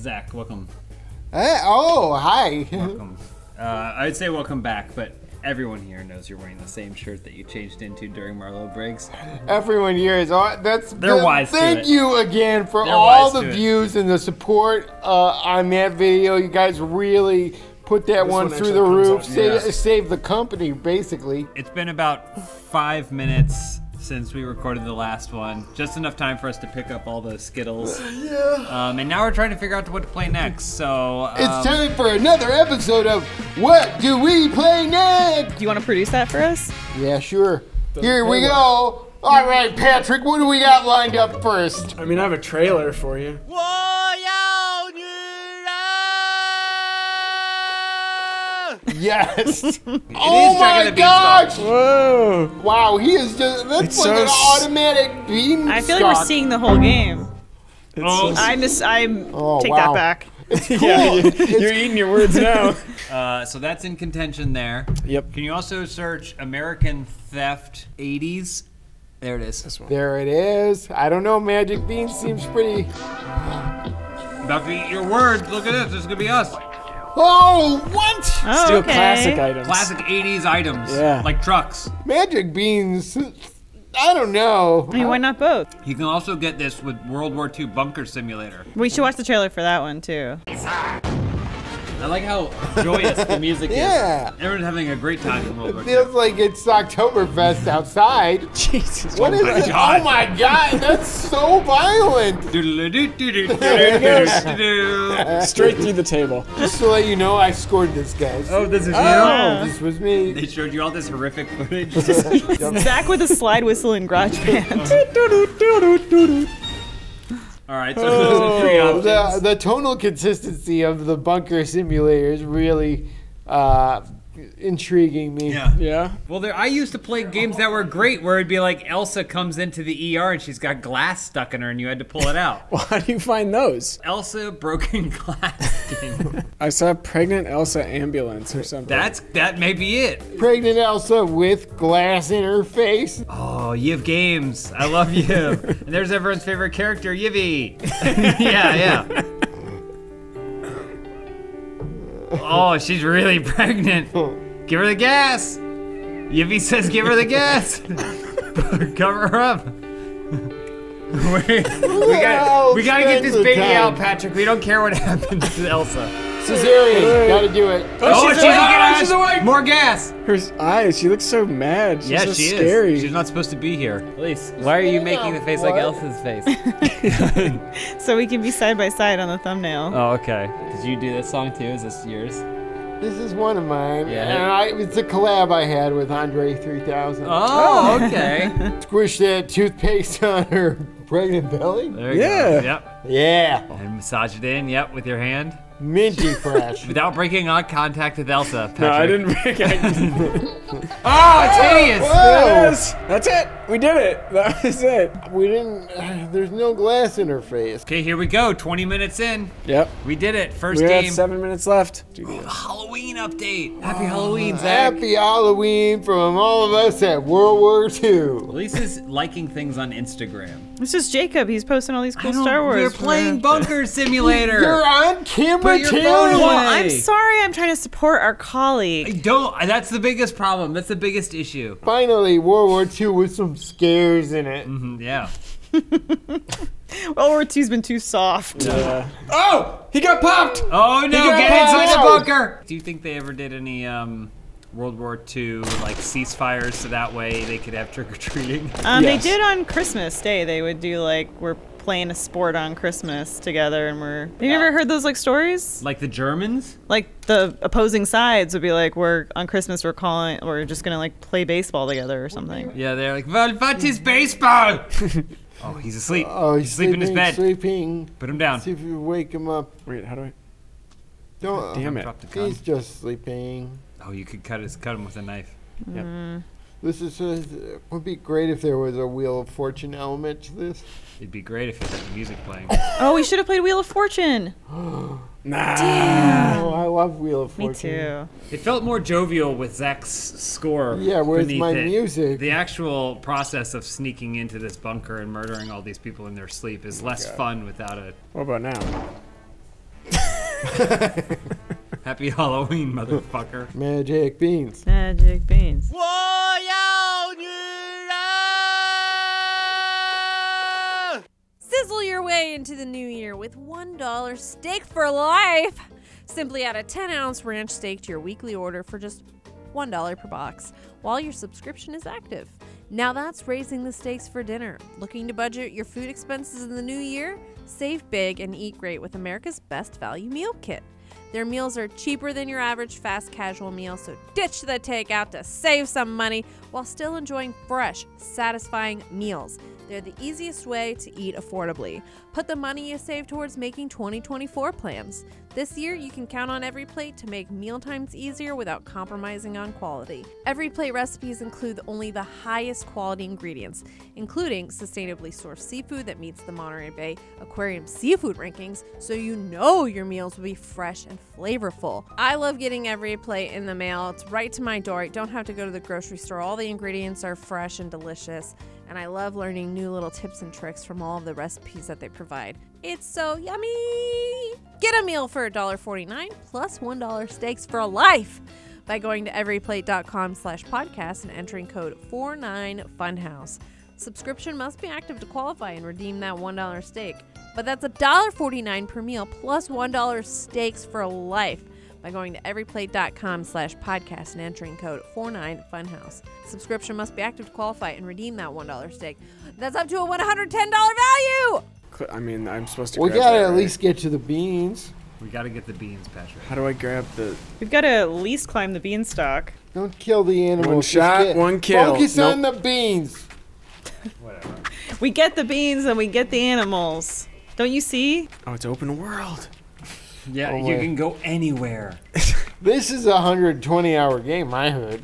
Zach, welcome. Oh, hi. Welcome. I'd say welcome back, but everyone here knows you're wearing the same shirt that you changed into during Marlowe Briggs. Everyone here is Thank you again for all the views and the support on that video. You guys really put that one through the roof. Save the company, basically. It's been about 5 minutes since we recorded the last one. Just enough time for us to pick up all those Skittles. Yeah. And now we're trying to figure out what to play next, so... it's time for another episode of What Do We Play Next? Do you want to produce that for us? Yeah, sure. Here we go. All right, Patrick, what do we got lined up first? I mean, I have a trailer for you. Yes! Oh my gosh! Whoa! Wow, he is just. That's like an automatic beam. I feel like we're seeing the whole game. I take that back. It's cool. Yeah, you're eating your words now. So that's in contention there. Yep. Can you also search American Theft 80s? There it is. This one. There it is. I don't know. Magic Bean seems pretty. About to eat your words. Look at this. This is gonna be us. Oh, what? Oh, still okay. Classic items. Classic 80s items. Yeah. Like trucks. Magic Beans. I don't know. I mean, why not both? You can also get this with World War II bunker simulator. We should watch the trailer for that one, too. I like how joyous the music is. Yeah. Everyone's having a great time in World War II. It feels like it's Oktoberfest outside. Jesus. What is it? Oh, my God. That's so violent. Straight through the table. Just to let you know, I scored this, guys. Oh, this is you? Oh, this was me. They showed you all this horrific footage. Zach with a slide whistle in Garage Band. All right, so those are three options. The tonal consistency of the bunker simulator is really intriguing me. Yeah. Yeah. Well, I used to play games that were great where it'd be like Elsa comes into the ER and she's got glass stuck in her and you had to pull it out. Well, how do you find those? Elsa broken glass game. I saw pregnant Elsa ambulance or something. That may be it. Pregnant Elsa with glass in her face. Oh, Yiv Games. I love you. And there's everyone's favorite character, Yivy. Yeah, yeah. Oh, she's really pregnant. Give her the gas. Yippee says give her the gas. Cover her up. we gotta get this baby out, Patrick. We don't care what happens to Elsa. Cesarean, gotta do it. Oh, she's awake. More gas. Her eyes, she looks so mad. She's so scary. She's not supposed to be here. Elyse, why are you making the face like Elsa's face? So we can be side by side on the thumbnail. Oh, okay. Did you do this song too? Is this yours? This is one of mine. Yeah. And it's a collab I had with Andre 3000. Oh, okay. Squish that toothpaste on her pregnant belly. There you go. Yep. Yeah. And massage it in, yep, with your hand. Minty fresh. Without breaking eye contact with Elsa, Patrick. No, I didn't break eye contact. Oh, it's hideous! Yes. That's it! We did it! That was it. We didn't... there's no glass in her face. Okay, here we go. 20 minutes in. Yep. We did it. First game. We have 7 minutes left. Halloween update. Happy Halloween, Zach. Happy Halloween from all of us at World War II. Lisa's liking things on Instagram. This is Jacob. He's posting all these cool Star Wars. You're playing Bunker Simulator. You're on camera too. Well, I'm sorry. I'm trying to support our colleague. I don't. That's the biggest problem. That's the biggest issue. Finally, World War II with some scares in it. Mm-hmm, yeah. World War II's been too soft. Yeah. Oh, he got popped. Oh no! Get inside the bunker. Do you think they ever did any World War II, like, ceasefires, so that way they could have trick-or-treating? Yes. They did on Christmas Day. They would do, like, we're playing a sport on Christmas together, and we're... Have you ever heard those, like, stories? Like the Germans? Like, the opposing sides would be like, we're, on Christmas, we're just gonna, like, play baseball together or something. Yeah, they're like, well, what is baseball? Oh, he's asleep. Oh, he's sleeping in his bed. Sleeping. Put him down. Let's see if you wake him up. Wait, how do I... Don't... Damn it. He's just sleeping. Oh, you could cut him with a knife. Yep. This is would be great if there was a Wheel of Fortune element to this. It'd be great if it had music playing. Oh, we should have played Wheel of Fortune. Nah. Damn. Oh, I love Wheel of Fortune. Me too. It felt more jovial with Zach's score. Yeah, where's my music? The actual process of sneaking into this bunker and murdering all these people in their sleep is less fun without it. What about now? Happy Halloween, motherfucker. Magic beans. Magic beans. Sizzle your way into the new year with $1 steak for life. Simply add a 10-ounce ranch steak to your weekly order for just $1 per box while your subscription is active. Now that's raising the stakes for dinner. Looking to budget your food expenses in the new year? Save big and eat great with America's Best Value Meal Kit. Their meals are cheaper than your average fast casual meal, so ditch the takeout to save some money while still enjoying fresh, satisfying meals. They're the easiest way to eat affordably. Put the money you save towards making 2024 plans. This year, you can count on EveryPlate to make mealtimes easier without compromising on quality. EveryPlate recipes include only the highest quality ingredients, including sustainably sourced seafood that meets the Monterey Bay Aquarium seafood rankings, so you know your meals will be fresh and flavorful. I love getting EveryPlate in the mail. It's right to my door. I don't have to go to the grocery store. All the ingredients are fresh and delicious. And I love learning new little tips and tricks from all of the recipes that they provide. It's so yummy! Get a meal for $1.49 plus $1 steaks for life by going to everyplate.com/podcast and entering code 49FUNHOUSE. Subscription must be active to qualify and redeem that $1 steak. But that's $1.49 per meal plus $1 steaks for life by going to everyplate.com/podcast and entering code 49FUNHOUSE. Subscription must be active to qualify and redeem that $1 steak. That's up to a $110 value! I mean, I'm supposed to grab that, right? We gotta at least get to the beans. We gotta get the beans, Patrick. How do I grab the... We've gotta at least climb the beanstalk. Don't kill the animals. One shot, one kill. Focus on the beans! Whatever. We get the beans and we get the animals. Don't you see? Oh, it's open world. Yeah, you can go anywhere. This is a 120-hour game, I heard.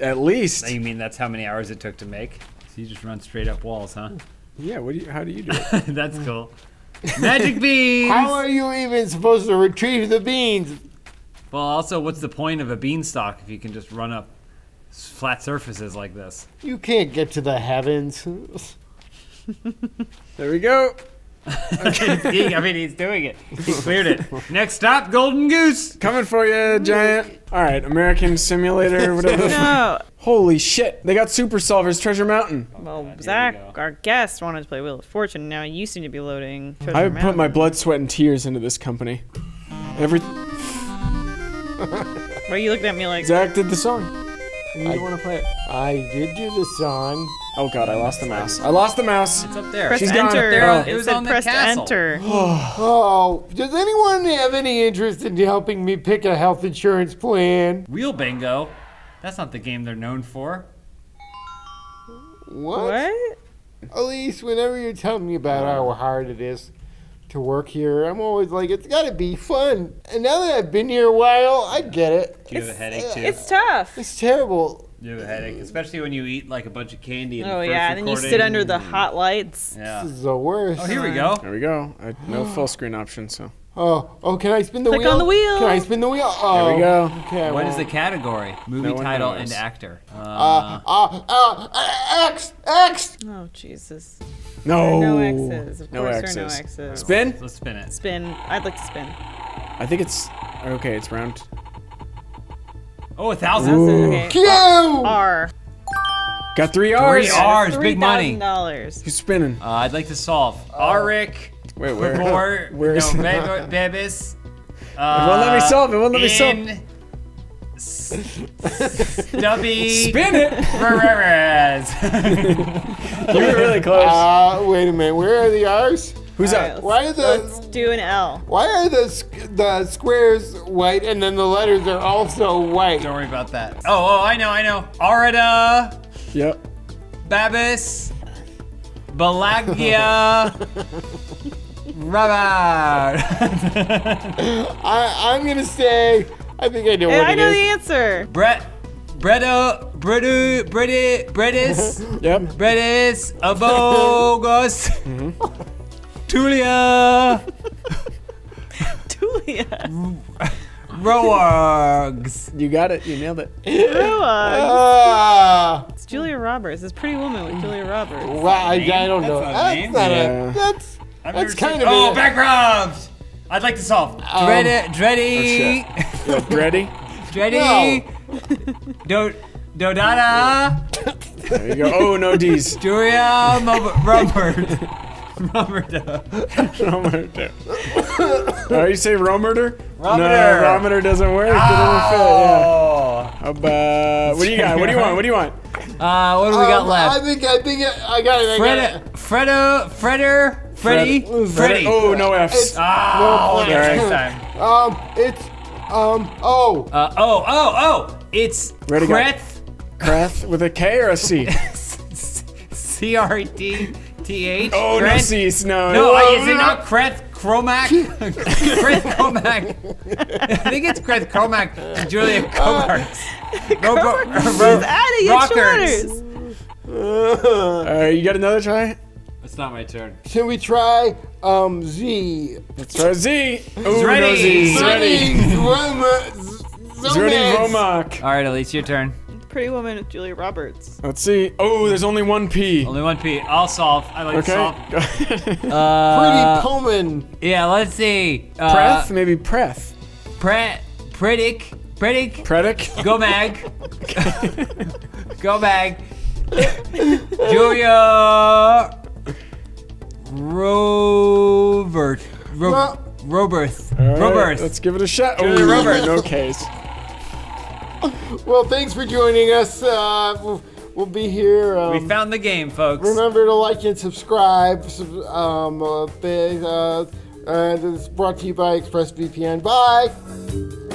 At least. You mean that's how many hours it took to make? So you just run straight up walls, huh? Yeah, what do you, how do you do it? That's cool. Magic beans! How are you even supposed to retrieve the beans? Well, also, what's the point of a beanstalk if you can just run up flat surfaces like this? You can't get to the heavens. There we go. Okay. I mean, he's doing it. He cleared it. Next stop, Golden Goose. Coming for you, giant. All right, American Simulator, whatever. No. Holy shit. They got Super Solvers Treasure Mountain. Well, Zach, our guest, wanted to play Wheel of Fortune. Now you seem to be loading Treasure Mountain. I put my blood, sweat, and tears into this company. Why are you looking at me like... Zach did the song. You don't want to play it. I did do the song. Oh god, I lost the mouse. I lost the mouse. It's up there. She's gone up there. Oh. It was on the castle. Enter. Oh, does anyone have any interest in helping me pick a health insurance plan? Wheel bingo? That's not the game they're known for. What? Elyse, whenever you're telling me about how hard it is to work here, I'm always like, it's gotta be fun. And now that I've been here a while, I get it. Do you have a headache too? It's tough. It's terrible. You have a headache, especially when you eat like a bunch of candy. And then you sit under the hot lights. Yeah. This is the worst. Oh, here we go. There we go. No full screen option, so. Oh, can I spin the wheel? Click on the wheel. Can I spin the wheel? Oh. There we go. Okay. What is the category? Movie title and actor. X. Oh, Jesus. No. No X's. Of course there are no X's. Spin? Let's spin it. Spin. I'd like to spin. I think it's, okay, it's round. Oh, 1,000. Okay. Q! R. Got 3 R's. 3 R's, big money. $3,000. Who's spinning? I'd like to solve. Rick. Wait, where? Where's Bebis? It won't let me solve. It won't let me solve. Stubby. Spin it. Ferreras. You were really close. Wait a minute. Where are the R's? Who's up? Let's do an L. Why are the squares white and then the letters are also white? Don't worry about that. Oh, I know. Arida. Yep. Babis. Balagia. Robert. I'm gonna say I think I know what it is. I know the answer. Brett. Bredis. Yep. Bredis. Abogos. Mm-hmm. Tulia! Tulia! Roargs! You got it, you nailed it. Roargs! It's Julia Roberts, it's Pretty Woman with Julia Roberts. Wow, I don't know. That's not it. That's kind of it. Oh, back robbed! I'd like to solve. Dreddy. Oh, yeah, Dreddy. Dreddy. No. Dodada. There you go. Oh, no D's. Julia Robert. Romerder. Romerder. Oh, you say Romerder? Romerder. No, Romerder doesn't work. Oh. It doesn't fit. Yeah. What do you got? What do you want? What do you want? What do we got left? I got it. Freddy. Oh, no F's. Oh, no F's. Right. It's Creth. Creth with a K or a C? C-R-E-T-T-H. Oh, Creth? No C's, no. No, is it not Creth Cromack? Creth Cromack. I think it's Creth Cromack and Julia Cobarts. You got another try? It's not my turn. Should we try Z? Let's try Z. Oh, no Z. Zreddy Romack. All right, Elyse, your turn. Pretty Woman with Julia Roberts. Let's see. Oh, there's only one P. Only one P. I'll solve. I like to solve. Pretty Pullman. Yeah, let's see. Preth? Maybe Preth. Predic. Go mag. Julia Roberth. Right, Roberth. Let's give it a shot. Julia Roberth. No case. Well, thanks for joining us. We'll be here. We found the game, folks. Remember to like and subscribe. This is brought to you by ExpressVPN. Bye.